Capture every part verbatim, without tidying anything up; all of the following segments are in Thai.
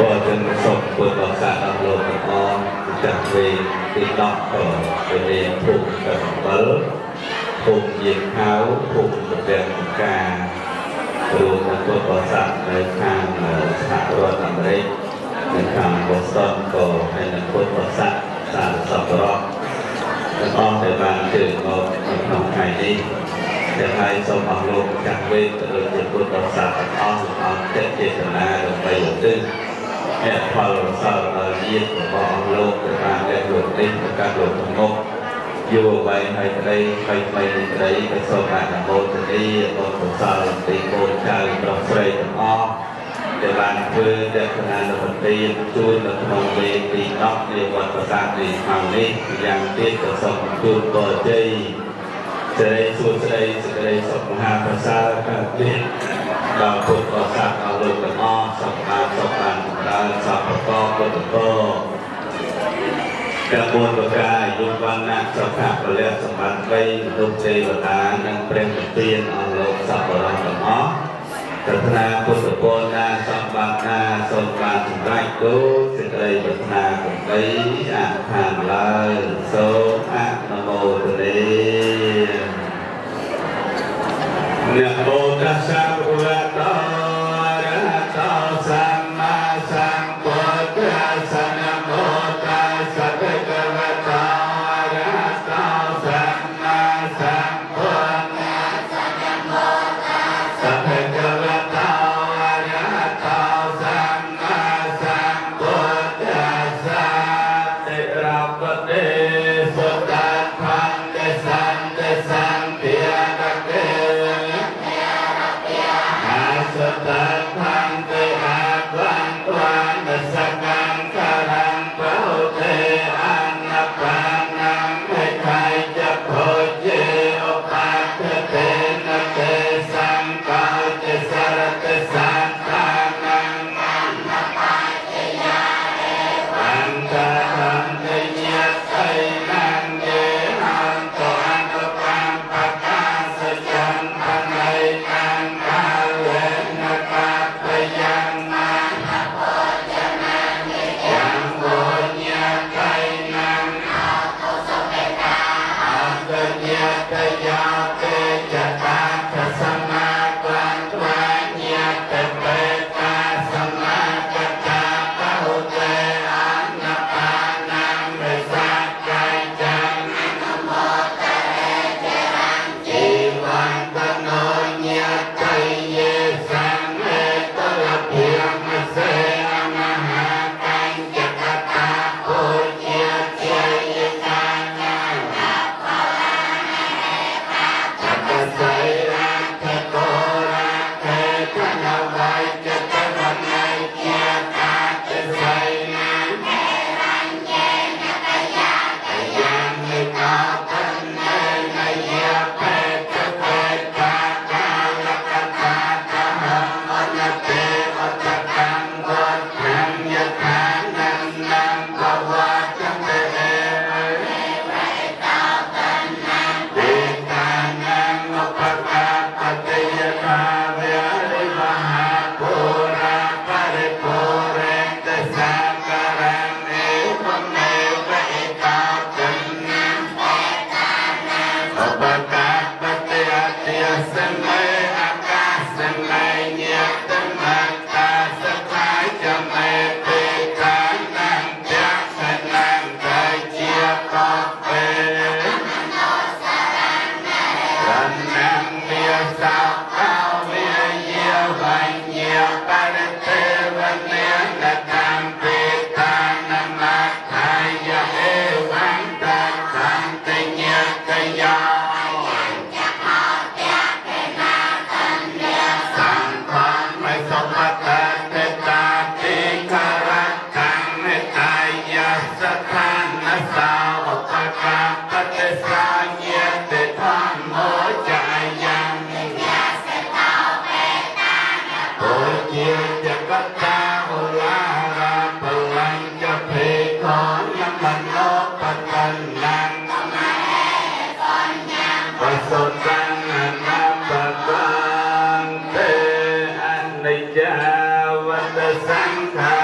ก็จะส่งเปิดโอกาสอัพโหลดน้องจากเวทีนอกต่อไปเรียนถูกกับเบิร์ดถูกยิงเท้าถูกเดินการรวมทั้งตัวประสาทในข้างสหรัฐอเมริกาในข้างบอสตันก็ให้นักพลประสาทสารสอบรอบและอ้อมไปบางถึงก็น้องไทยนี่จะให้สมองลงจากเวทีรวมถึงตัวประสาทอ้อมอ้อมเจตเจตนาลงไปอย่างตึ้งแอบพอลสารละเอียดของโลกจะมาแอบหลบลิ้นการหลบของโลกอยู่ไปไปไปไปไปไปไปสอบการโบสถ์ที่โบสถ์สารตีโบสถ์ชายตรงเฟรนออกเดี๋ยวบางเพื่อเด็กงานเราตีจูนเราทำตีตีน็อกตีวัดประสาทตีทางนี้อย่างเด็กจะส่งจูนตัวใจจะได้จูนจะได้จะได้ส่งหาประสาทกันเด็กเราปวดประสาทเอาลงกันออกสอบการสอบการการสอบประกอบปวดประกอบกระบวนการยุบวันนักสภาพเรียบสมบัติไว้ลงใจประธานนั่งเปลี่ยนเปลี่ยนเอาลงสับประหลาดกับน้องพัฒนาพุทธโกนาสัมบัตินาสมบัติได้กูสิทธิ์ใดพัฒนาของใดอ่านผ่านลายโสอะนะโมตุเรนะโมตัสสะภะคะวะโตอะระหะโตสัมมาสัมพุทธัสสะนะโมตัสสะภะคะวะโตอะระหะโตสัมมาสัมพุทธัสสะนะโมตัสสะภะคะวะโตอะระหะโตสัมมาสัมพุทธัสสะเตระปะเตสุตตังภันเตสันเตสันติยะระเตอาสุตตังภันเตอาภันตวานัสสะสังฆา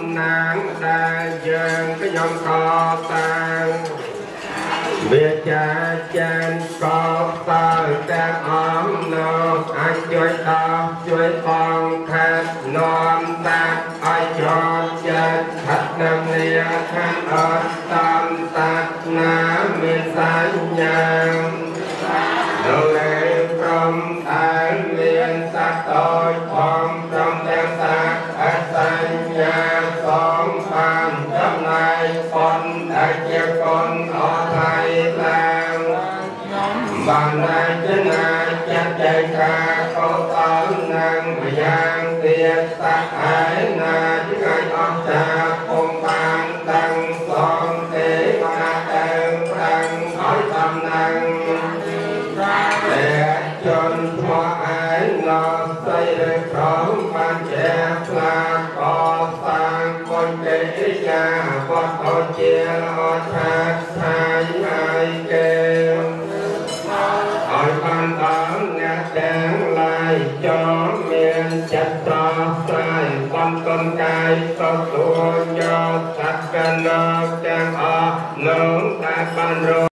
nàng ta dân cái dòng cò tàng Việt cha chân cò tờ ta ấm nô ai chơi ta chơi con thật non ta ai cho chết thật nam lia khăn ớt tâm ta ngã mê sáng nhàng đồ lệ trong tháng liên sát tôi phong trong đêm sát ác xanh nhà xóm phàm trong này con đã chia con ở Thái Lan bằng này chính là chắc chạy ca có tớn năng và gian tiết sát hải là những ai ốc trà con bàn tăng con thế hoa em đang hỏi tâm năng để chân hoa ái nó xây được sống mà trẻ là có sang con kể nhà con tổ chia lo thác hai hai kêu hỏi con tớn nghe đen lại cho miền chặt cho sai con con cay con tua cho thật cân đo trang o lớn ta ban rô